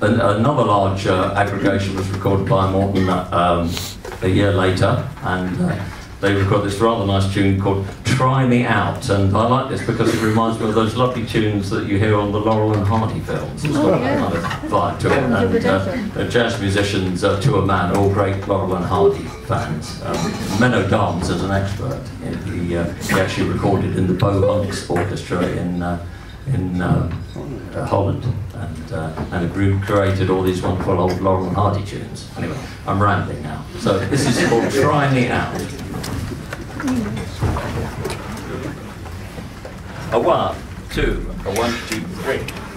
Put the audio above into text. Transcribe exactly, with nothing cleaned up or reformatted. another large uh, aggregation was recorded by Morton um, a year later, and uh, they recorded this rather nice tune called Try Me Out, and I like this because it reminds me of those lovely tunes that you hear on the Laurel and Hardy films. It's got oh, yeah. kind of vibe to it, and uh, the jazz musicians uh, to a man, all great Laurel and Hardy fans. Um, Menno Dons is an expert. He, uh, he actually recorded in the Bo Arts Orchestra in uh, in uh, uh, Holland, and uh, and a group created all these wonderful old Laurel and Hardy tunes. Anyway, I'm rambling now. So this is called Try Me Out. A one, two, a one, two, three.